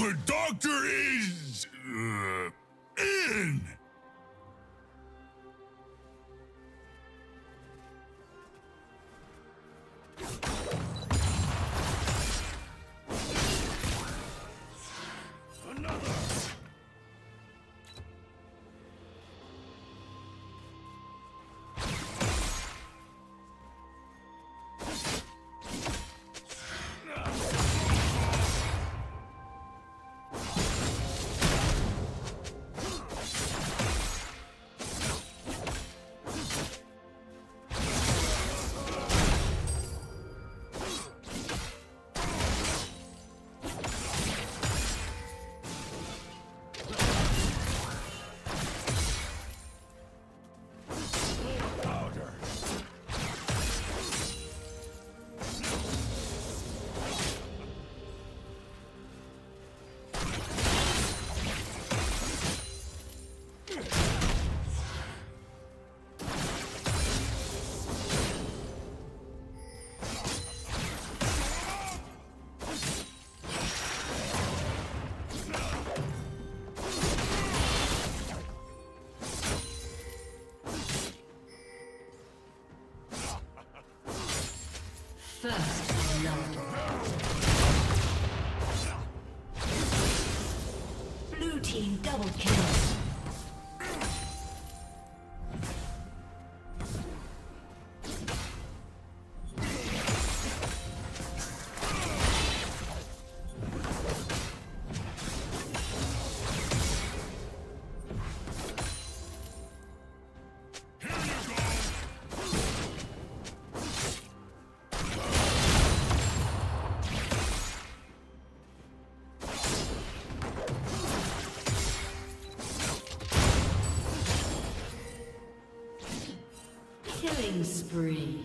The doctor is... in! First love. Blue team double kill. Killing spree.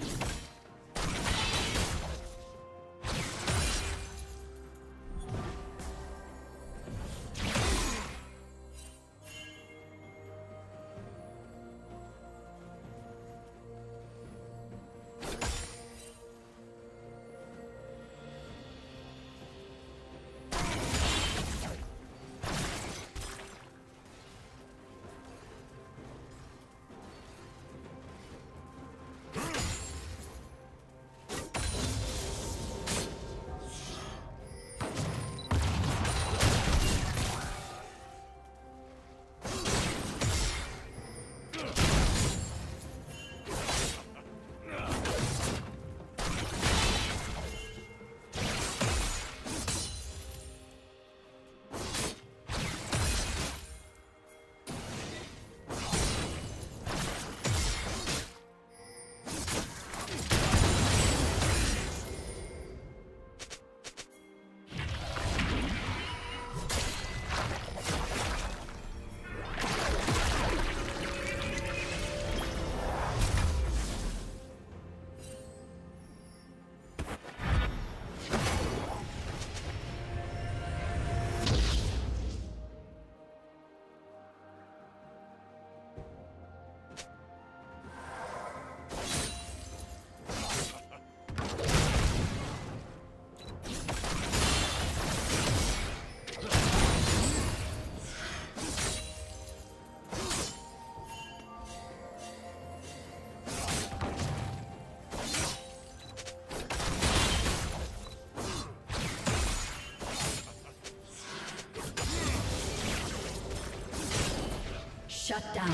Shut down.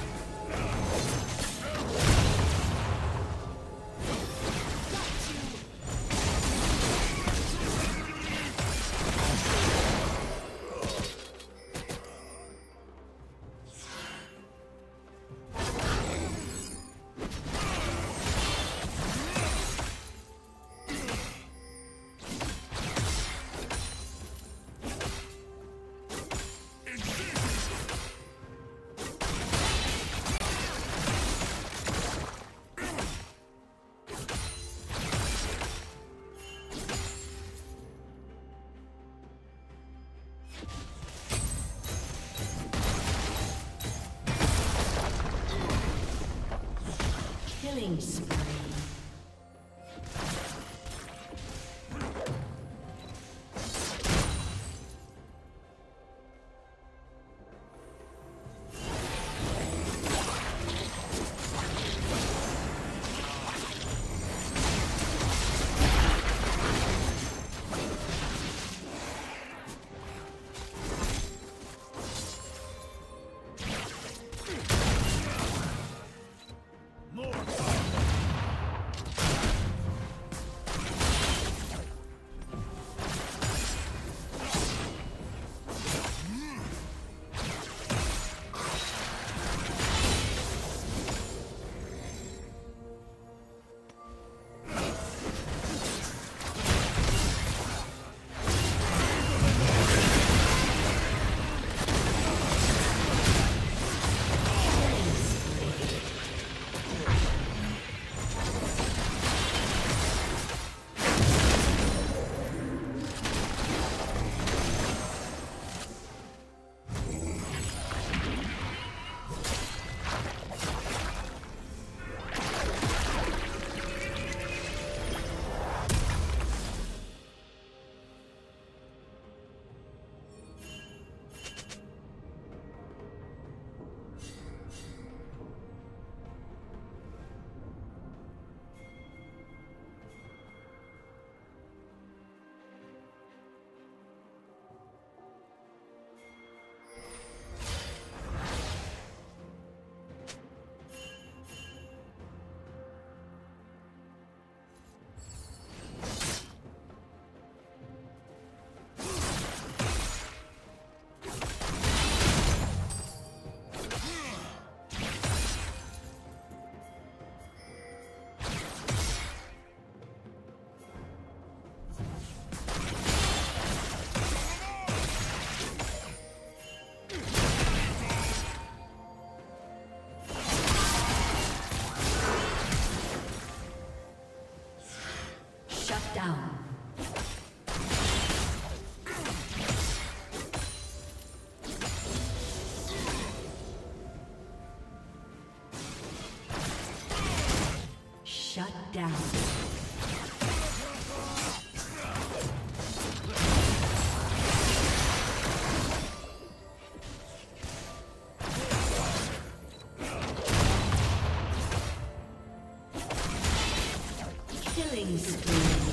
Killing spree.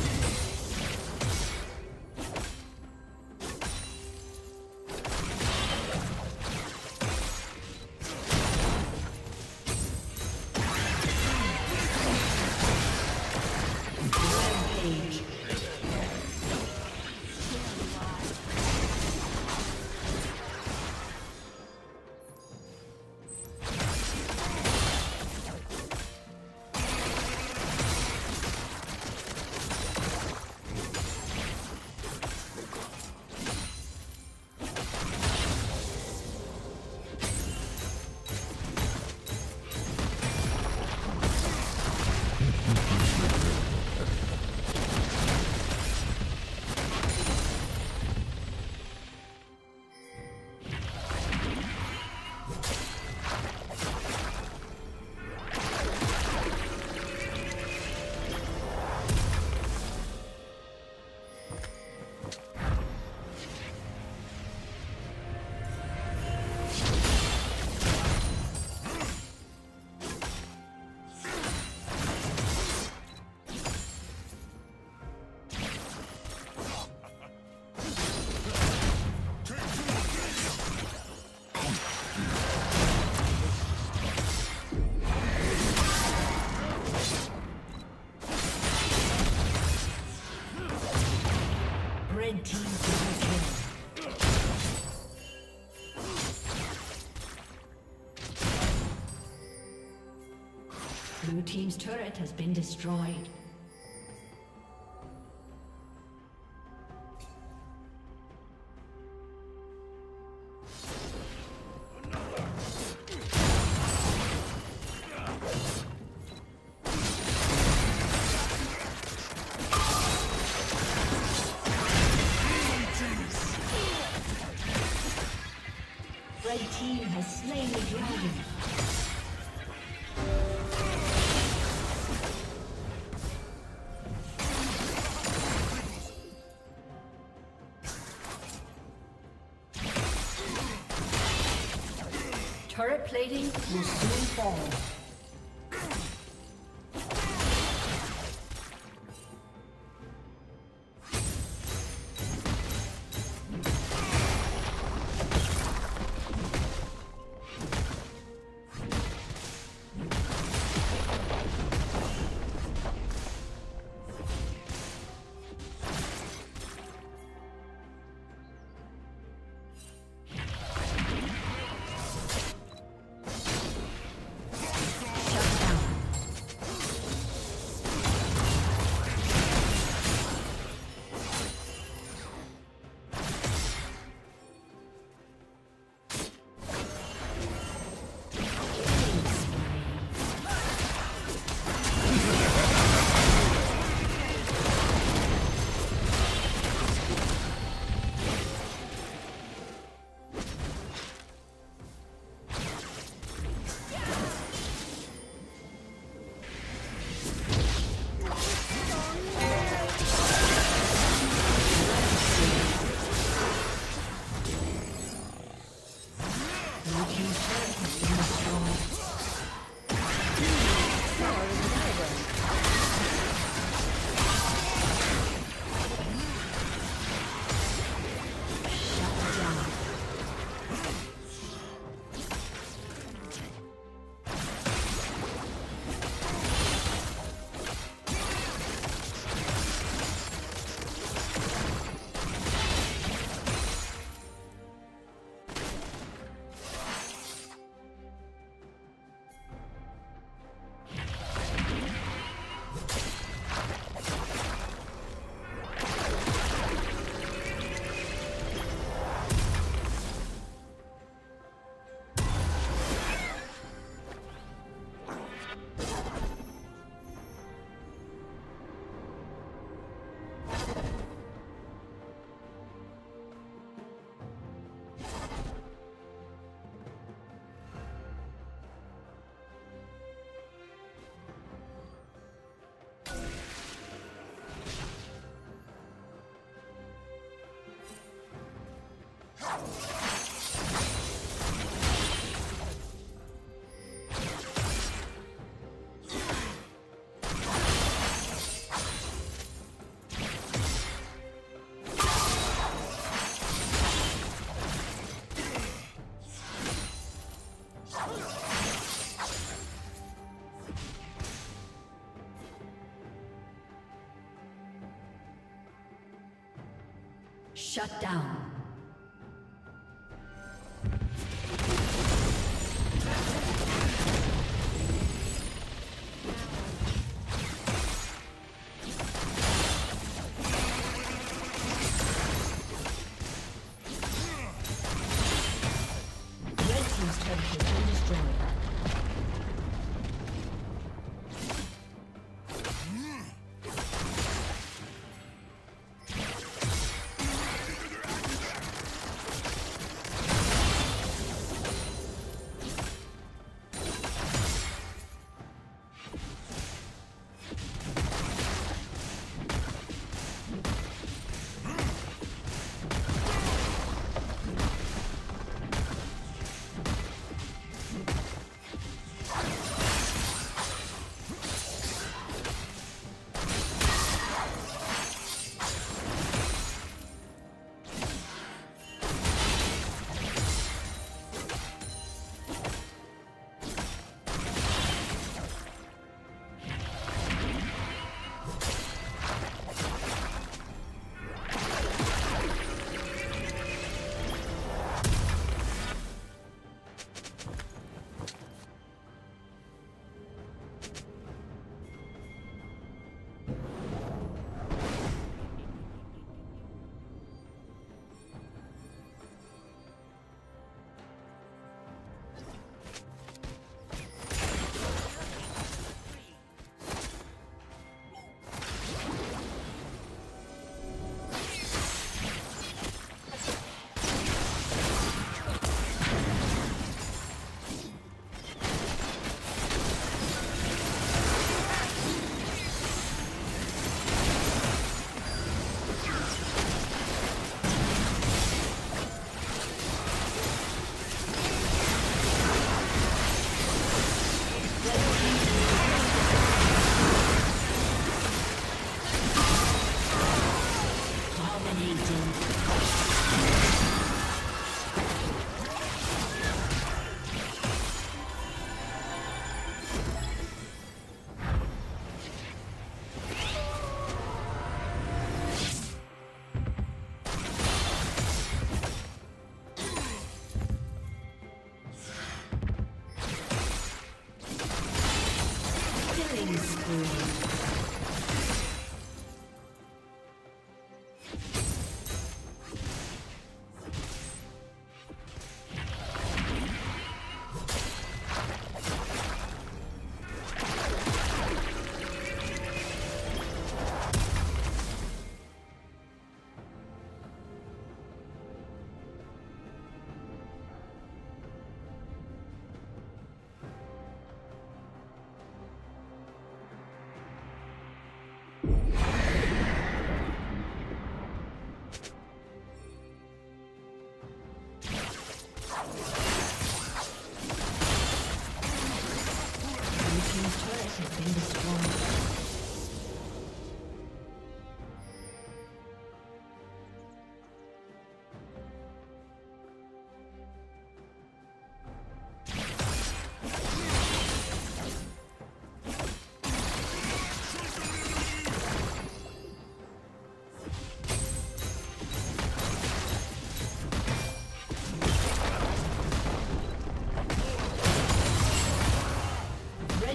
Red team double kill. Blue team's turret has been destroyed. Turret plating will soon fall. Shut down.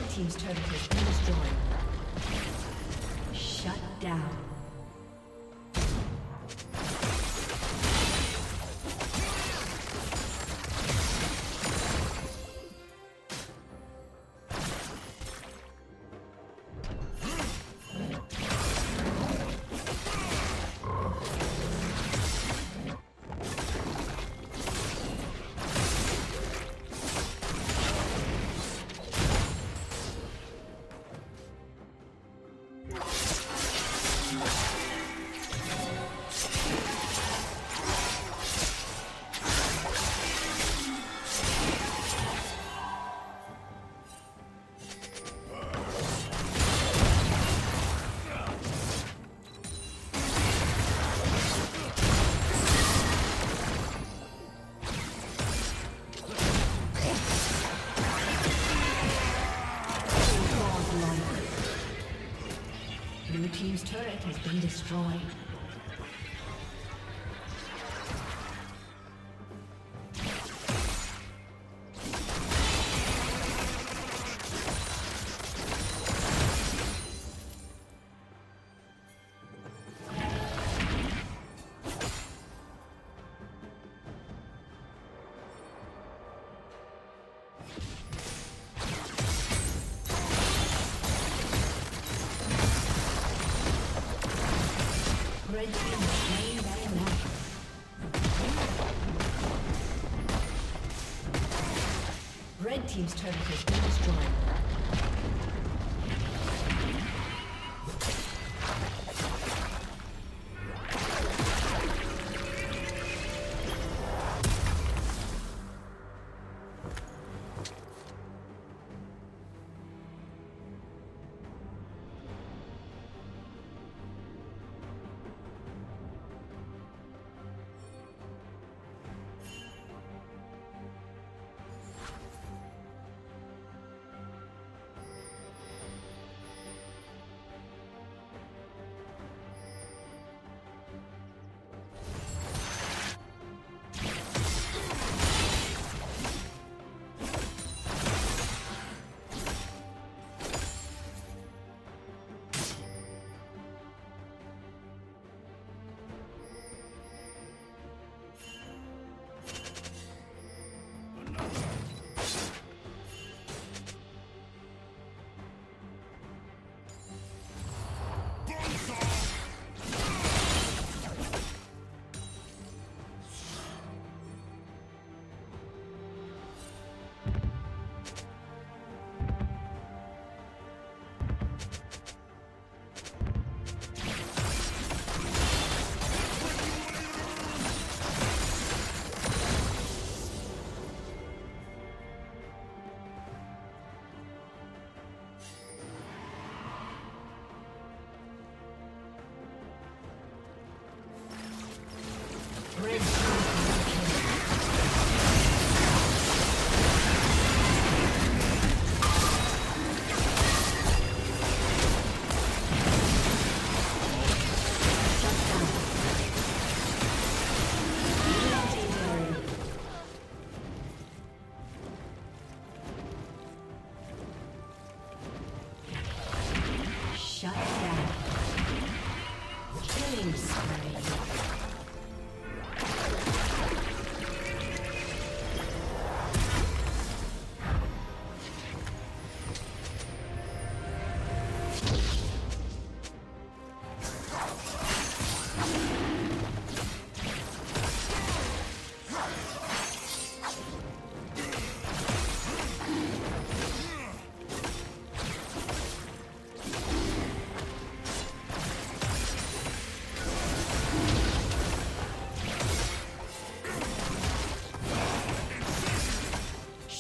Team's turret has been destroyed. Shut down. Team's turret has been destroyed. Red Team's turret has been destroyed.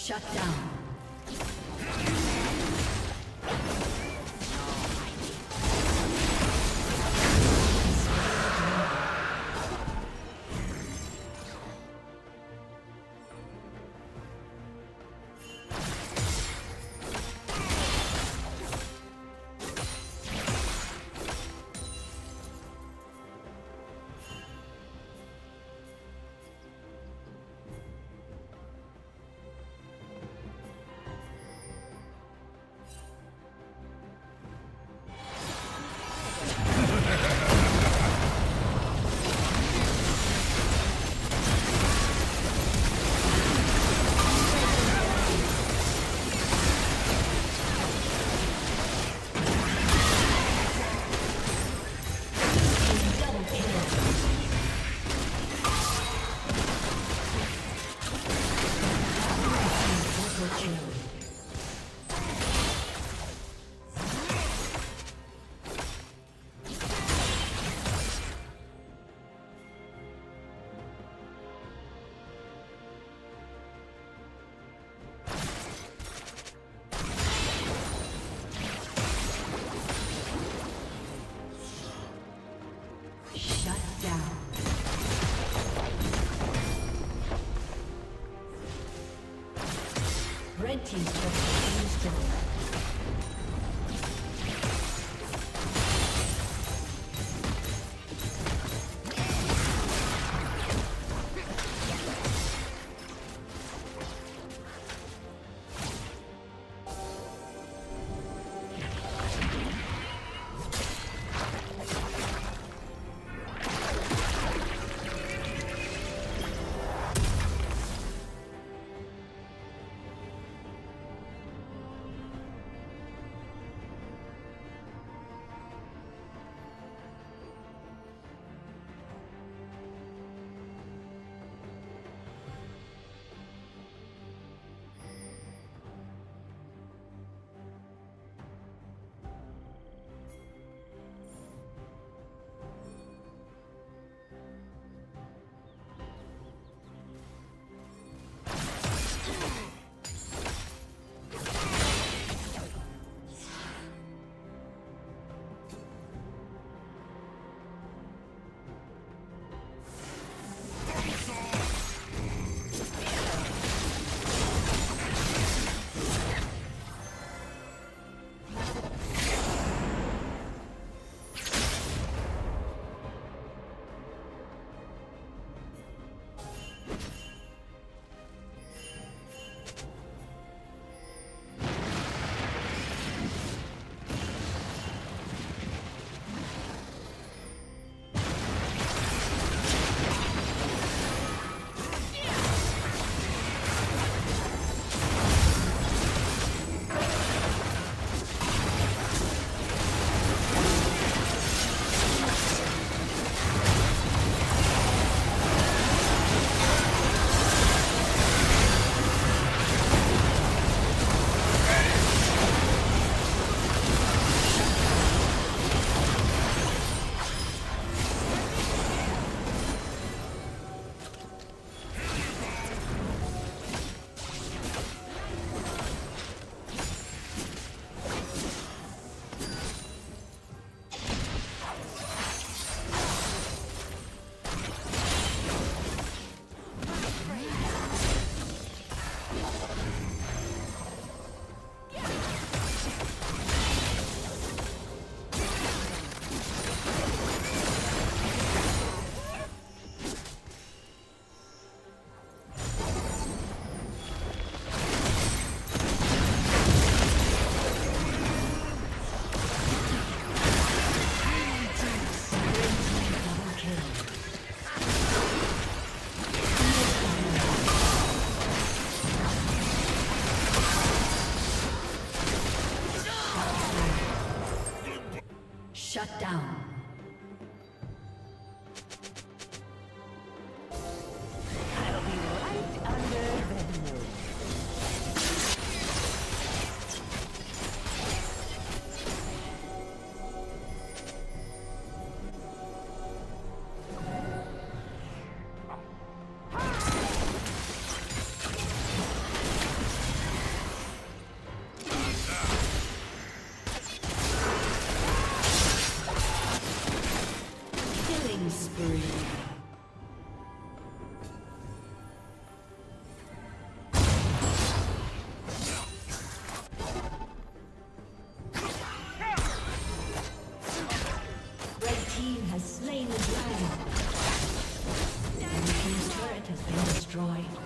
Shut down. has slain the dragon. The team's turret has been destroyed.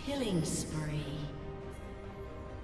Killing spree.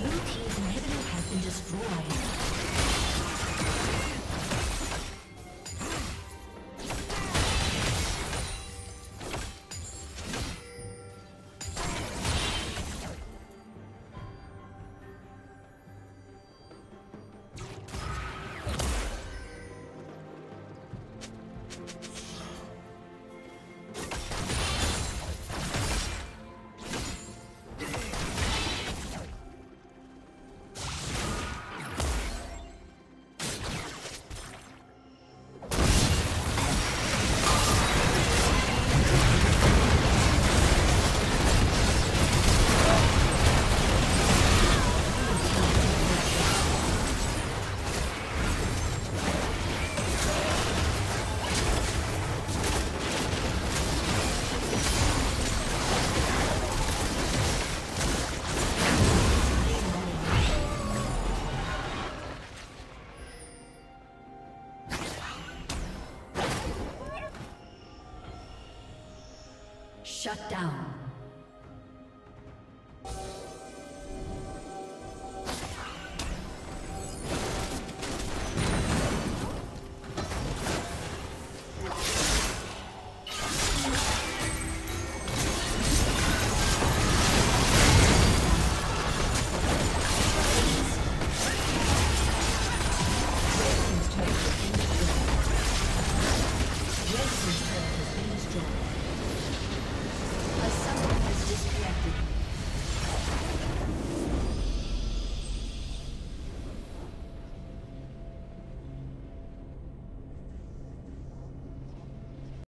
team's inhibitor has been destroyed. Shut down.